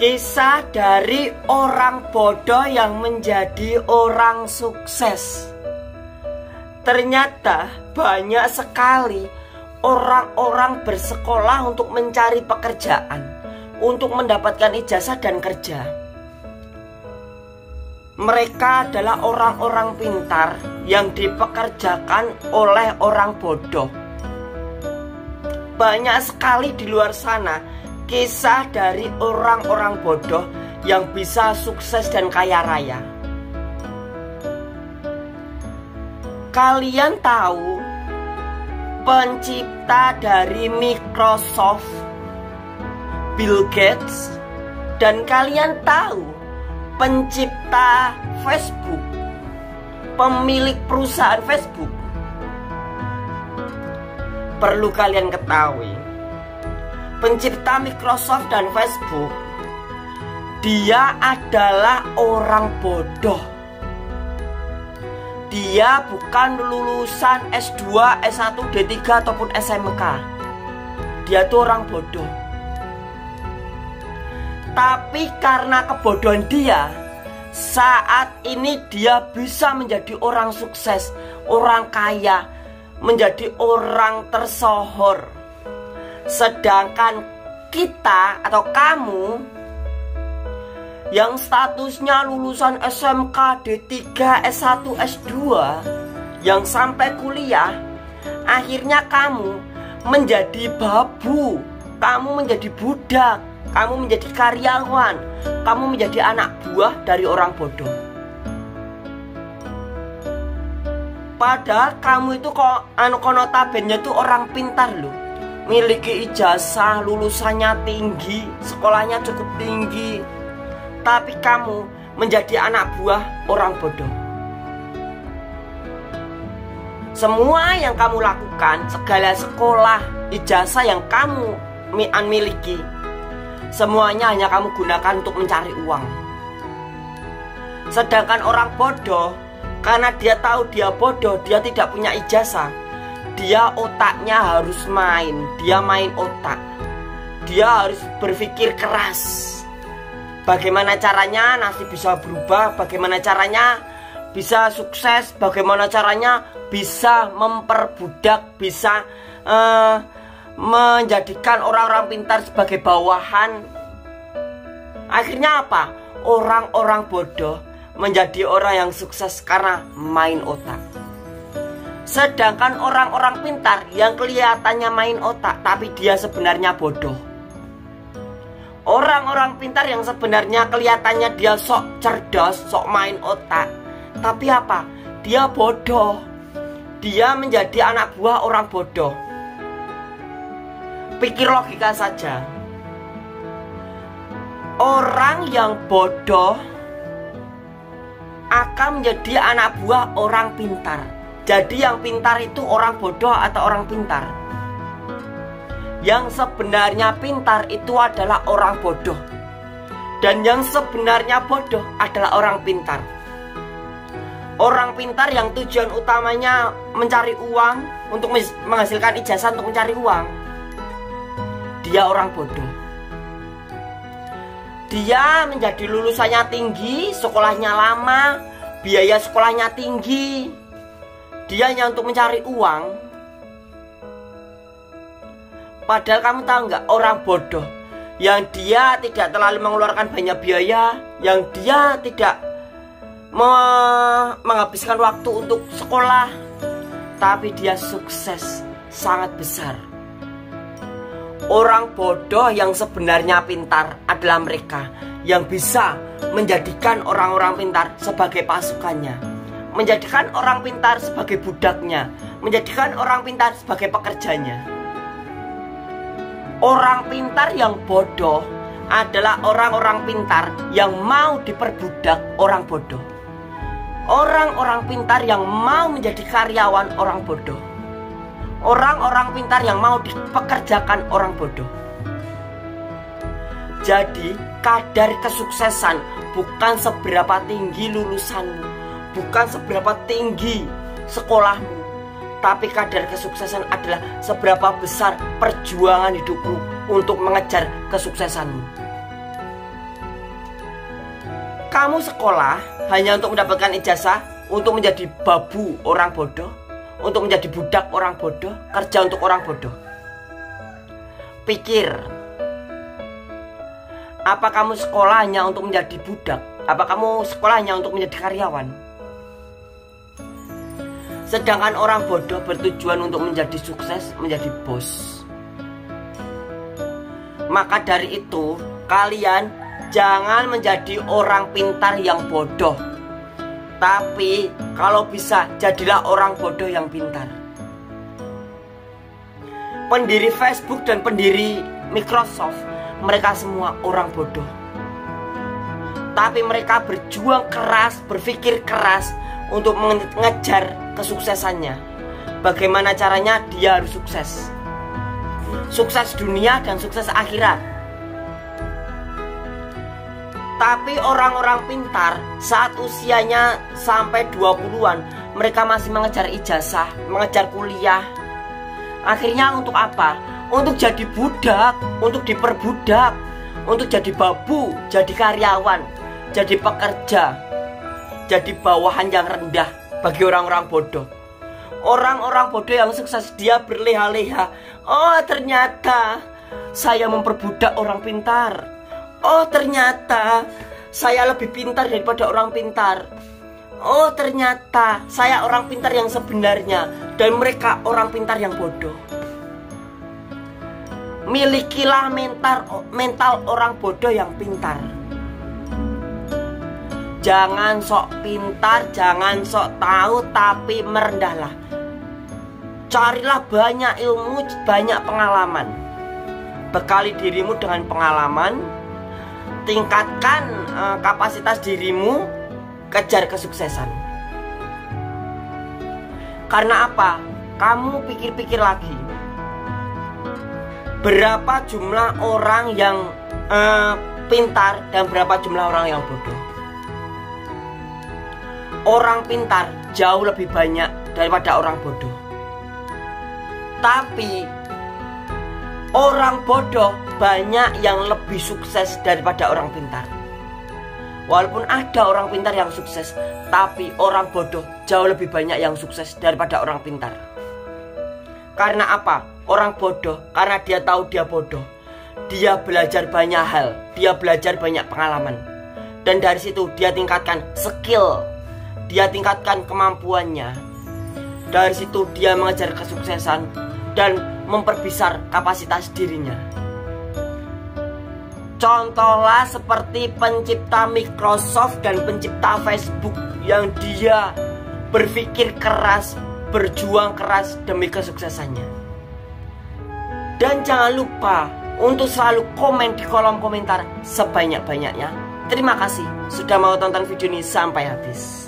Kisah dari orang bodoh yang menjadi orang sukses. Ternyata banyak sekali orang-orang bersekolah untuk mencari pekerjaan, untuk mendapatkan ijazah dan kerja. Mereka adalah orang-orang pintar yang dipekerjakan oleh orang bodoh. Banyak sekali di luar sana kisah dari orang-orang bodoh yang bisa sukses dan kaya raya. Kalian tahu pencipta dari Microsoft, Bill Gates, dan kalian tahu pencipta Facebook, pemilik perusahaan Facebook. Perlu kalian ketahui, pencipta Microsoft dan Facebook, dia adalah orang bodoh. Dia bukan lulusan S2, S1, D3, ataupun SMK. Dia tuh orang bodoh. Tapi karena kebodohan dia, saat ini dia bisa menjadi orang sukses, orang kaya, menjadi orang tersohor. Sedangkan kita atau kamu yang statusnya lulusan SMK, D3, S1, S2 yang sampai kuliah, akhirnya kamu menjadi babu, kamu menjadi budak, kamu menjadi karyawan, kamu menjadi anak buah dari orang bodoh. Padahal kamu itu konotabennya itu orang pintar loh, miliki ijazah, lulusannya tinggi, sekolahnya cukup tinggi, tapi kamu menjadi anak buah orang bodoh. Semua yang kamu lakukan, segala sekolah, ijazah yang kamu miliki, semuanya hanya kamu gunakan untuk mencari uang. Sedangkan orang bodoh, karena dia tahu dia bodoh, dia tidak punya ijazah, dia otaknya harus main, dia main otak, dia harus berpikir keras. Bagaimana caranya nanti bisa berubah, bagaimana caranya bisa sukses, bagaimana caranya bisa memperbudak, bisa menjadikan orang-orang pintar sebagai bawahan. Akhirnya apa? Orang-orang bodoh menjadi orang yang sukses karena main otak. Sedangkan orang-orang pintar yang kelihatannya main otak, tapi dia sebenarnya bodoh. Orang-orang pintar yang sebenarnya kelihatannya dia sok cerdas, sok main otak, tapi apa? Dia bodoh. Dia menjadi anak buah orang bodoh. Pikir logika saja. Orang yang bodoh akan menjadi anak buah orang pintar. Jadi yang pintar itu orang bodoh atau orang pintar? Yang sebenarnya pintar itu adalah orang bodoh. Dan yang sebenarnya bodoh adalah orang pintar. Orang pintar yang tujuan utamanya mencari uang, untuk menghasilkan ijazah untuk mencari uang, dia orang bodoh. Dia menjadi lulusannya tinggi, sekolahnya lama, biaya sekolahnya tinggi, dia hanya untuk mencari uang. Padahal kamu tahu nggak, orang bodoh yang dia tidak terlalu mengeluarkan banyak biaya, yang dia tidak menghabiskan waktu untuk sekolah, tapi dia sukses sangat besar. Orang bodoh yang sebenarnya pintar adalah mereka yang bisa menjadikan orang-orang pintar sebagai pasukannya, menjadikan orang pintar sebagai budaknya, menjadikan orang pintar sebagai pekerjanya. Orang pintar yang bodoh adalah orang-orang pintar yang mau diperbudak orang bodoh. Orang-orang pintar yang mau menjadi karyawan orang bodoh. Orang-orang pintar yang mau dipekerjakan orang bodoh. Jadi kadar kesuksesan bukan seberapa tinggi lulusanmu, bukan seberapa tinggi sekolahmu, tapi kadar kesuksesan adalah seberapa besar perjuangan hidupmu untuk mengejar kesuksesanmu. Kamu sekolah hanya untuk mendapatkan ijazah, untuk menjadi babu orang bodoh, untuk menjadi budak orang bodoh, kerja untuk orang bodoh. Pikir, apa kamu sekolahnya untuk menjadi budak? Apa kamu sekolahnya untuk menjadi karyawan? Sedangkan orang bodoh bertujuan untuk menjadi sukses, menjadi bos. Maka dari itu, kalian jangan menjadi orang pintar yang bodoh. Tapi kalau bisa, jadilah orang bodoh yang pintar. Pendiri Facebook dan pendiri Microsoft, mereka semua orang bodoh. Tapi mereka berjuang keras, berpikir keras untuk mengejar kesuksesannya. Bagaimana caranya dia harus sukses? Sukses dunia dan sukses akhirat. Tapi orang-orang pintar saat usianya sampai 20-an, mereka masih mengejar ijazah, mengejar kuliah. Akhirnya untuk apa? Untuk jadi budak, untuk diperbudak, untuk jadi babu, jadi karyawan, jadi pekerja, jadi bawahan yang rendah bagi orang-orang bodoh. Orang-orang bodoh yang sukses dia berleha-leha. Oh, ternyata saya memperbudak orang pintar. Oh, ternyata saya lebih pintar daripada orang pintar. Oh, ternyata saya orang pintar yang sebenarnya. Dan mereka orang pintar yang bodoh. Milikilah mental orang bodoh yang pintar. Jangan sok pintar, jangan sok tahu, tapi merendahlah. Carilah banyak ilmu, banyak pengalaman. Bekali dirimu dengan pengalaman. Tingkatkan kapasitas dirimu, kejar kesuksesan. Karena apa? Kamu pikir-pikir lagi. Berapa jumlah orang yang pintar dan berapa jumlah orang yang bodoh? Orang pintar jauh lebih banyak daripada orang bodoh. Tapi orang bodoh banyak yang lebih sukses daripada orang pintar. Walaupun ada orang pintar yang sukses, tapi orang bodoh jauh lebih banyak yang sukses daripada orang pintar. Karena apa? Orang bodoh, karena dia tahu dia bodoh, dia belajar banyak hal, dia belajar banyak pengalaman. Dan dari situ dia tingkatkan skill, dia tingkatkan kemampuannya. Dari situ dia mengejar kesuksesan dan memperbesar kapasitas dirinya. Contohlah seperti pencipta Microsoft dan pencipta Facebook yang dia berpikir keras, berjuang keras demi kesuksesannya. Dan jangan lupa untuk selalu komen di kolom komentar sebanyak-banyaknya. Terima kasih sudah mau tonton video ini sampai habis.